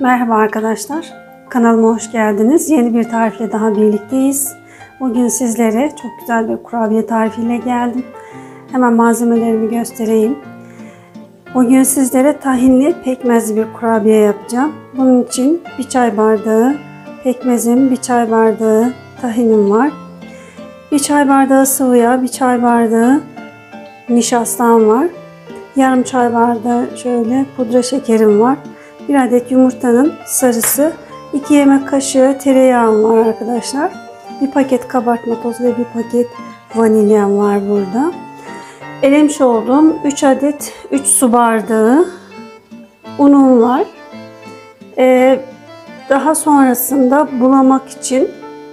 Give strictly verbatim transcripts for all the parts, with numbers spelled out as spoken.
Merhaba arkadaşlar, kanalıma hoş geldiniz. Yeni bir tarifle daha birlikteyiz. Bugün sizlere çok güzel bir kurabiye tarifiyle geldim. Hemen malzemelerimi göstereyim. Bugün sizlere tahinli pekmezli bir kurabiye yapacağım. Bunun için bir çay bardağı pekmezim, bir çay bardağı tahinim var. Bir çay bardağı sıvı yağ, bir çay bardağı nişastam var. Yarım çay bardağı şöyle pudra şekerim var. Bir adet yumurtanın sarısı, iki yemek kaşığı tereyağım var arkadaşlar. Bir paket kabartma tozu ve bir paket vanilyam var burada. Elemiş olduğum üç adet üç su bardağı unum var. Ee, daha sonrasında bulamak için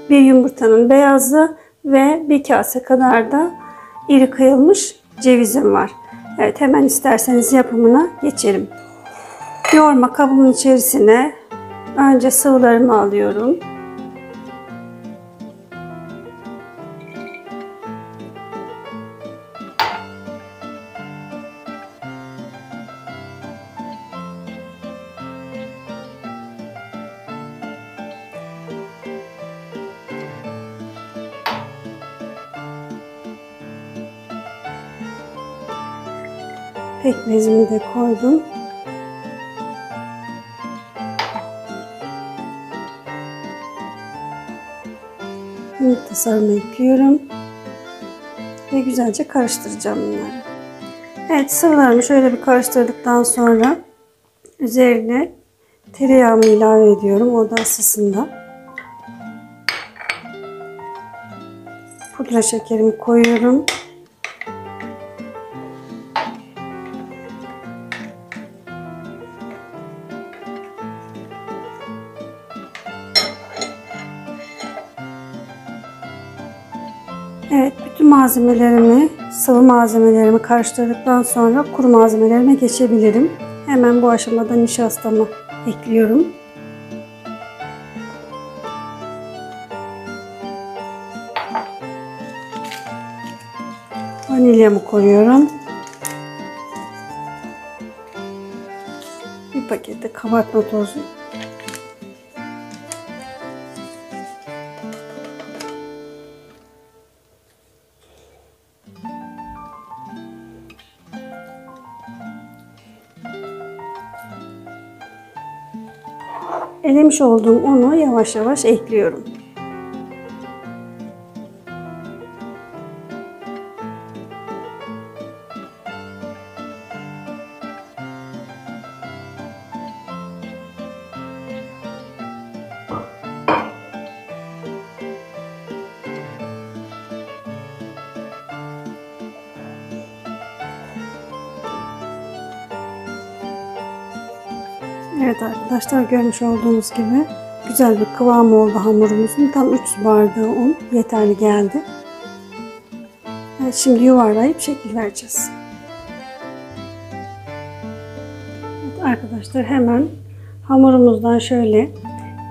bir yumurtanın beyazı ve bir kase kadar da iri kıyılmış cevizim var. Evet, hemen isterseniz yapımına geçelim. Yoğurma kabımın içerisine önce sıvılarımı alıyorum. Pekmezimi de koydum. Yumurta sarımı ekliyorum ve güzelce karıştıracağım bunları. Evet, sıvılarımı şöyle bir karıştırdıktan sonra üzerine tereyağımı ilave ediyorum, o da ısısında. Pudra şekerimi koyuyorum. Evet, bütün malzemelerimi, sıvı malzemelerimi karıştırdıktan sonra kuru malzemelerime geçebilirim. Hemen bu aşamada nişastamı ekliyorum. Vanilyamı koyuyorum. Bir paket de kabartma tozu. Elemiş olduğum unu yavaş yavaş ekliyorum. Evet arkadaşlar, görmüş olduğunuz gibi güzel bir kıvam oldu hamurumuzun. Tam üç su bardağı un yeterli geldi. Evet, şimdi yuvarlayıp şekil vereceğiz. Evet arkadaşlar, hemen hamurumuzdan şöyle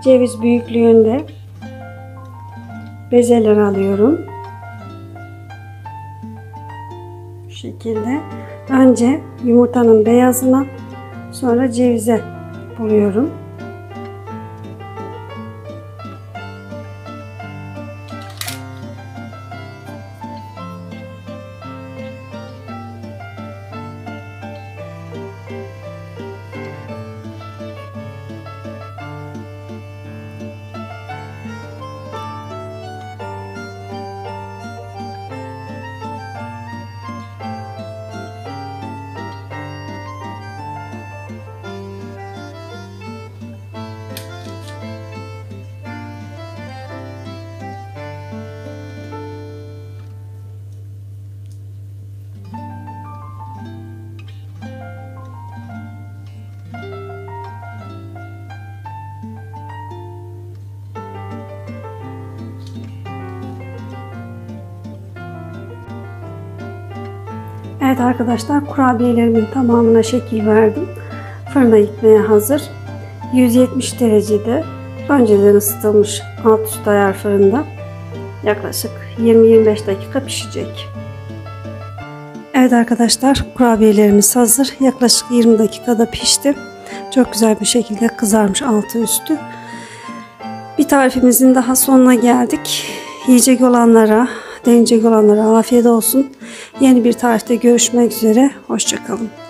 ceviz büyüklüğünde bezeler alıyorum. Bu şekilde önce yumurtanın beyazına, sonra cevize buluyorum. Evet arkadaşlar, kurabiyelerimin tamamına şekil verdim. Fırına gitmeye hazır. yüz yetmiş derecede, önceden ısıtılmış alt üst ayar fırında yaklaşık yirmi yirmi beş dakika pişecek. Evet arkadaşlar, kurabiyelerimiz hazır. Yaklaşık yirmi dakikada pişti. Çok güzel bir şekilde kızarmış altı üstü. Bir tarifimizin daha sonuna geldik. Yiyecek olanlara, deneyecek olanlara afiyet olsun. Yeni bir tarifte görüşmek üzere. Hoşça kalın.